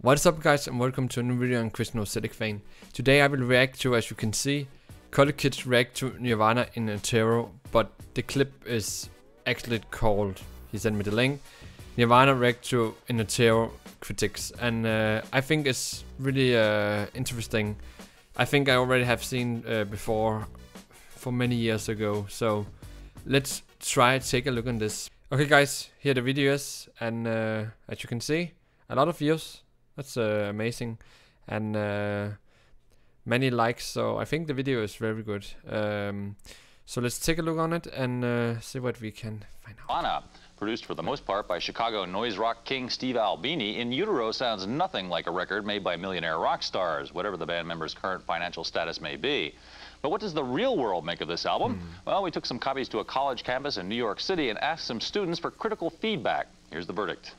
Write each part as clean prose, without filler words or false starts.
What's up guys, and welcome to a new video on Krist Novoselic Fan. Today I will react to, as you can see, college kids react to Nirvana in Utero, but the clip is actually called, he sent me the link, Nirvana react to In Utero critics, and I think it's really interesting. I think I already have seen before for many years ago, so let's try take a look on this. Okay guys, here the video is, and as you can see, a lot of views. That's amazing, and many likes, so I think the video is very good. So let's take a look on it and see what we can find out. Nirvana, produced for the most part by Chicago noise rock king Steve Albini, In Utero sounds nothing like a record made by millionaire rock stars, whatever the band member's current financial status may be. But what does the real world make of this album? Well, we took some copies to a college campus in New York City and asked some students for critical feedback. Here's the verdict.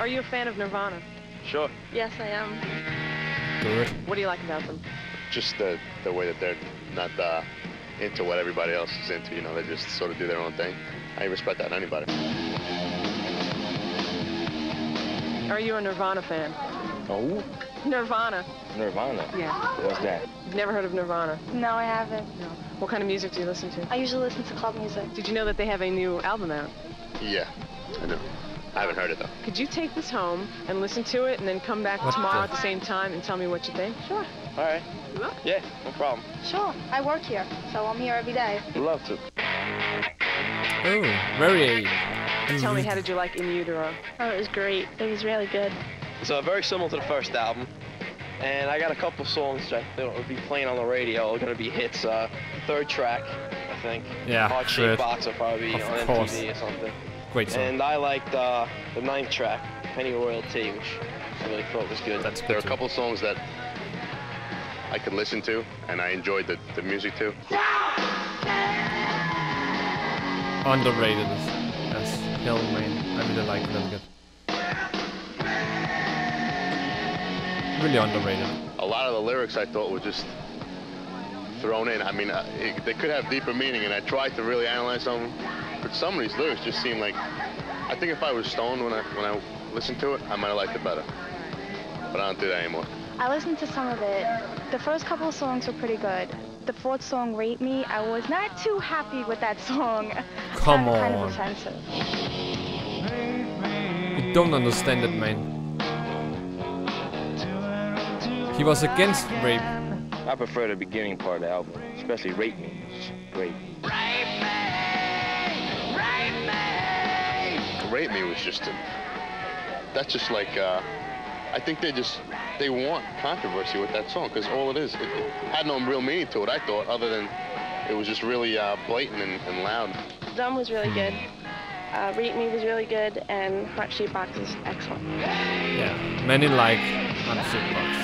Are you a fan of Nirvana? Sure. Yes, I am. Good. What do you like about them? Just the way that they're not into what everybody else is into. You know, they just sort of do their own thing. I respect that in anybody. Are you a Nirvana fan? Oh. Nirvana. Nirvana? Yeah. What's that? You've never heard of Nirvana? No, I haven't. No. What kind of music do you listen to? I usually listen to club music. Did you know that they have a new album out? Yeah. I know. I haven't heard it though. Could you take this home and listen to it and then come back tomorrow at the same time and tell me what you think? Sure. All right. Yeah, no problem. Sure. I work here, so I'm here every day. Love to. Oh, very. Tell me, how did you like In Utero? Oh, it was great. It was really good. So very similar to the first album, and I got a couple songs that I thought would be playing on the radio. Are going to be hits. Third track, I think. Yeah. Heart Shaped Box will probably be on MTV or something. And I liked the 9th track, Penny Royal Tea, which I really thought was good. That's good. There are a couple songs that I could listen to, and I enjoyed the music too. Underrated as hell, man. I really like them. Good. Really underrated. A lot of the lyrics I thought were just thrown in. I mean, they could have deeper meaning, and I tried to really analyze them. But some of these lyrics just seem like, I think if I was stoned when I listened to it, I might have liked it better. But I don't do that anymore. I listened to some of it. The first couple of songs were pretty good. The fourth song, Rape Me, I was not too happy with that song. Come on. Kind of offensive. You don't understand it, man. He was against rape. I prefer the beginning part of the album, especially Rape Me. Rape Me. Rape Me was just a, that's just like, I think they want controversy with that song, because all it is, it had no real meaning to it, I thought, other than it was just really blatant and loud. Dumb was really good, Rape Me was really good, and Heart Shaped Box is excellent. Yeah, many like Heart Shaped Box.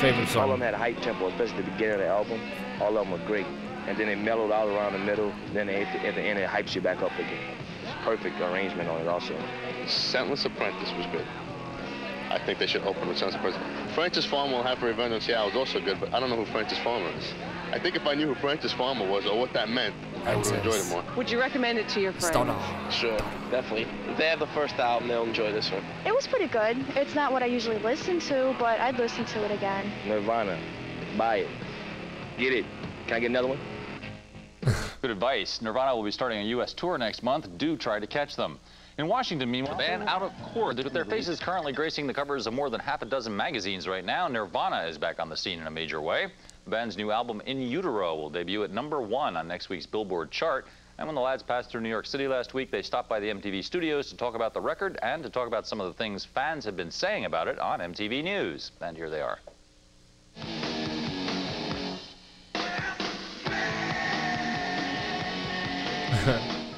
Favorite song. All of them had a high tempo, especially the beginning of the album. All of them were great, and then they mellowed all around the middle, then at the end it hypes you back up again. Perfect arrangement on it also. Scentless Apprentice was good. I think they should open with Scentless Apprentice. Frances Farmer Will Have Her Revenge on Seattle was also good, but I don't know who Frances Farmer is. I think if I knew who Frances Farmer was or what that meant, I would have enjoyed it more. Would you recommend it to your friends? Sure, definitely. If they have the first album, they'll enjoy this one. It was pretty good. It's not what I usually listen to, but I'd listen to it again. Nirvana. Buy it. Get it. Can I get another one? Good advice. Nirvana will be starting a U.S. tour next month. Do try to catch them. In Washington, meanwhile, the band out of court, with their faces currently gracing the covers of more than half a dozen magazines right now, Nirvana is back on the scene in a major way. The band's new album, In Utero, will debut at #1 on next week's Billboard chart. And when the lads passed through New York City last week, they stopped by the MTV studios to talk about the record and to talk about some of the things fans have been saying about it on MTV News. And here they are.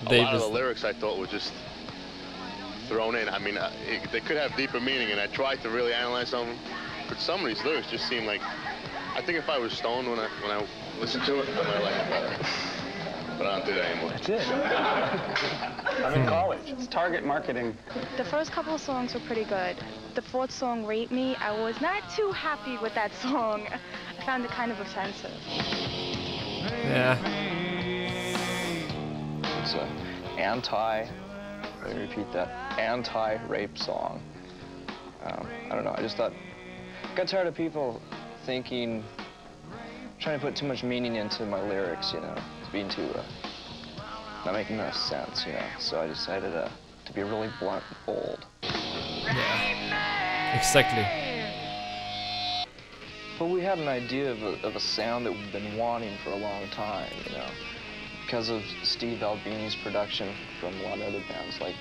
A lot of the lyrics I thought were just thrown in. I mean, they could have deeper meaning, and I tried to really analyze them. But some of these lyrics just seem like, I think if I was stoned when I listened to it, I might like it better. But I don't do that anymore. That's it. I'm in college. It's target marketing. The first couple of songs were pretty good. The fourth song, Rape Me, I was not too happy with that song. I found it kind of offensive. Yeah. Anti let me repeat that, anti-rape song. I don't know, I just thought, got tired of people thinking, trying to put too much meaning into my lyrics, you know, being too, not making enough sense, you know, so I decided to be really blunt and bold. Yeah, exactly. But we had an idea of a sound that we've been wanting for a long time, you know, because of Steve Albini's production from a lot of other bands like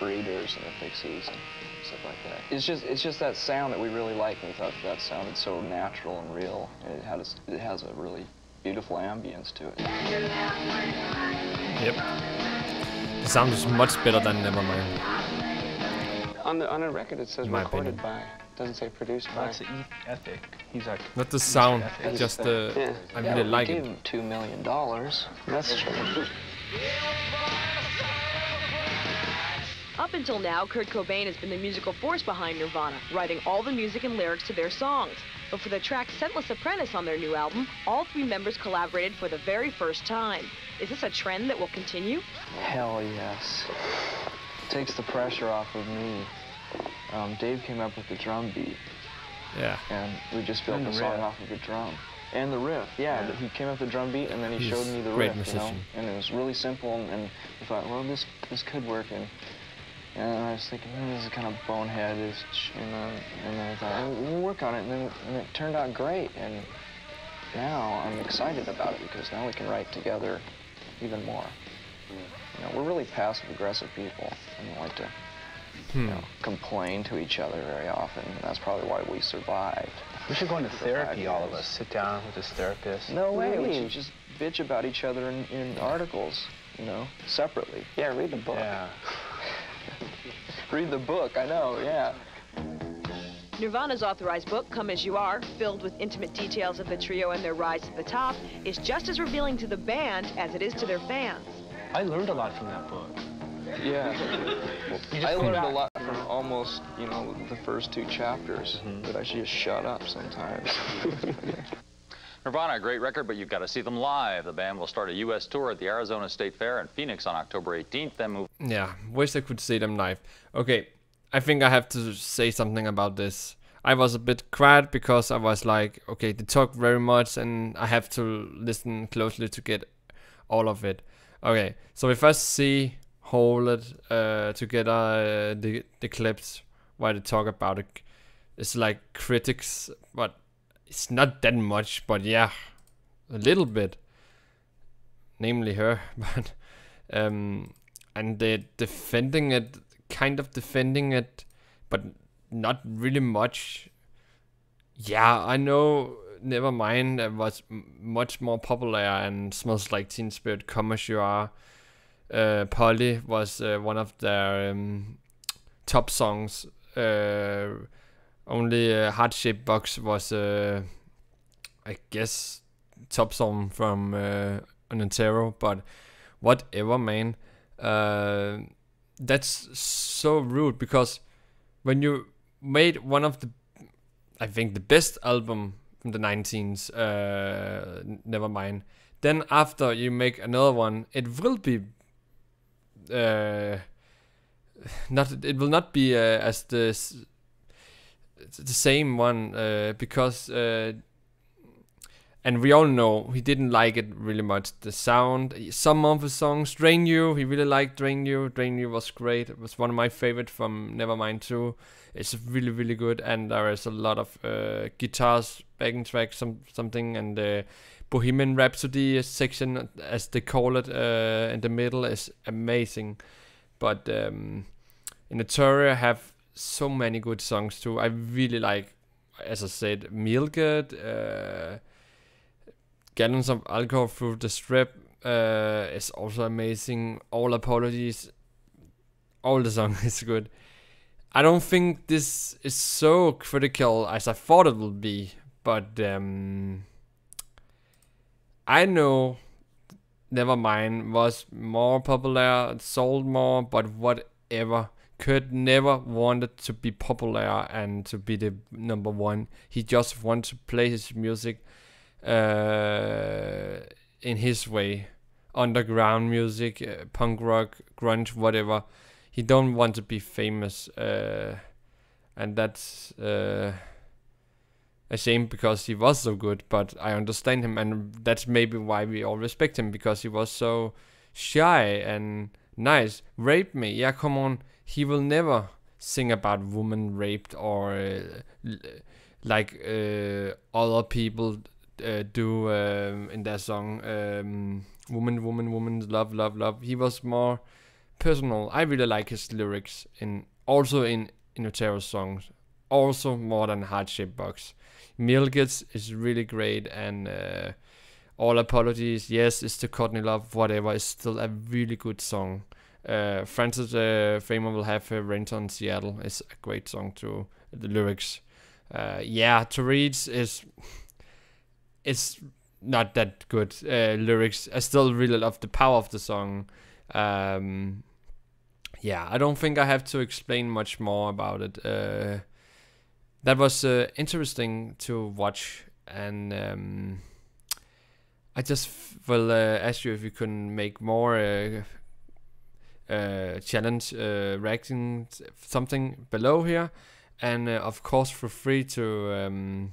Breeders and the Fixies and stuff like that. It's just that sound that we really like, and we thought that sounded so natural and real, and it has a really beautiful ambience to it. Yep. The sound is much better than Nevermind. On the record it says recorded by. Doesn't say produced by. That's the ethic. He's like, not the sound, just the. Yeah. I really like it. Him $2 million. That's true. Up until now, Kurt Cobain has been the musical force behind Nirvana, writing all the music and lyrics to their songs. But for the track Scentless Apprentice on their new album, all three members collaborated for the very first time. Is this a trend that will continue? Hell yes. Takes the pressure off of me. Dave came up with the drum beat. Yeah. And we just built the song off of the drum. And the riff, yeah. He came up with the drum beat and then he showed me the riff, musician. You know? And it was really simple, and I thought, well, this could work. And I was thinking, oh, this is kind of boneheaded, and then I thought, oh, we'll work on it, and it turned out great. And now I'm excited about it because now we can write together even more. You know, we're really passive-aggressive people, and we like to you know, complain to each other very often, and that's probably why we survived. We should go into therapy, all of us. Sit down with this therapist. No way. We should just bitch about each other in articles, you know, separately. Yeah, read the book. Yeah. Read the book, I know, yeah. Nirvana's authorized book, Come As You Are, filled with intimate details of the trio and their rise to the top, is just as revealing to the band as it is to their fans. I learned a lot from that book. Yeah. I learned a lot from almost, you know, the first two chapters, but I should just shut up sometimes. Nirvana, a great record, but you've got to see them live. The band will start a U.S. tour at the Arizona State Fair in Phoenix on October 18th, then move... Yeah, wish I could see them live. Okay, I think I have to say something about this. I was a bit quiet because I was like, okay, they talk very much and I have to listen closely to get all of it. Okay, so we first see, hold it together, the clips, where they talk about it. It's like critics, but... It's not that much, but yeah, a little bit. Namely her, but and they're defending it, kind of defending it, but not really much. Yeah, I know. Nevermind, it was much more popular, and Smells Like Teen Spirit, Come As You Are. Polly was one of their top songs. Only Heart Shaped Box was, I guess, top song from In Utero, but whatever, man. That's so rude, because when you made one of the, I think, the best album from the 19s, Nevermind, then after you make another one, it will be... It will not be as this... It's the same one, because and we all know he didn't like it really much, the sound. Some of the songs, Drain You, he really liked Drain You. Drain You was great. It was one of my favorite from Nevermind too. It's really, really good, and there is a lot of guitars backing tracks, something, and the Bohemian Rhapsody section, as they call it, in the middle is amazing. But In Utero have so many good songs too. I really like, as I said, Milk It, Gallons of Alcohol Through the Strip is also amazing. All Apologies, all the song is good. I don't think this is so critical as I thought it would be, but I know Nevermind was more popular, it sold more, but whatever. Kurt never wanted to be popular and to be the number one. He just wanted to play his music in his way. underground music, punk rock, grunge, whatever. He don't want to be famous, and that's a shame because he was so good. But I understand him, and that's maybe why we all respect him, because he was so shy and nice. Rape Me, yeah, come on. He will never sing about women raped or like other people do in their song. Woman, woman, woman, love, love, love. He was more personal. I really like his lyrics, and also in Utero's songs, also more than Heart Shaped Box. Milk It is really great, and All Apologies, yes, it's to Courtney Love, whatever, it's still a really good song. Frances Farmer Will Have Her Revenge on Seattle is a great song too, the lyrics. Yeah, To Reach is it's not that good lyrics. I still really love the power of the song. Yeah, I don't think I have to explain much more about it. That was interesting to watch, and I just will ask you if you can make more challenge reacting something below here, and of course feel free to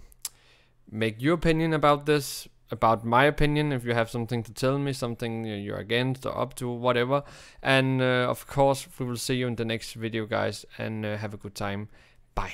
make your opinion about this, about my opinion, if you have something to tell me, something you're against or up to, whatever. And of course we will see you in the next video, guys, and have a good time. Bye.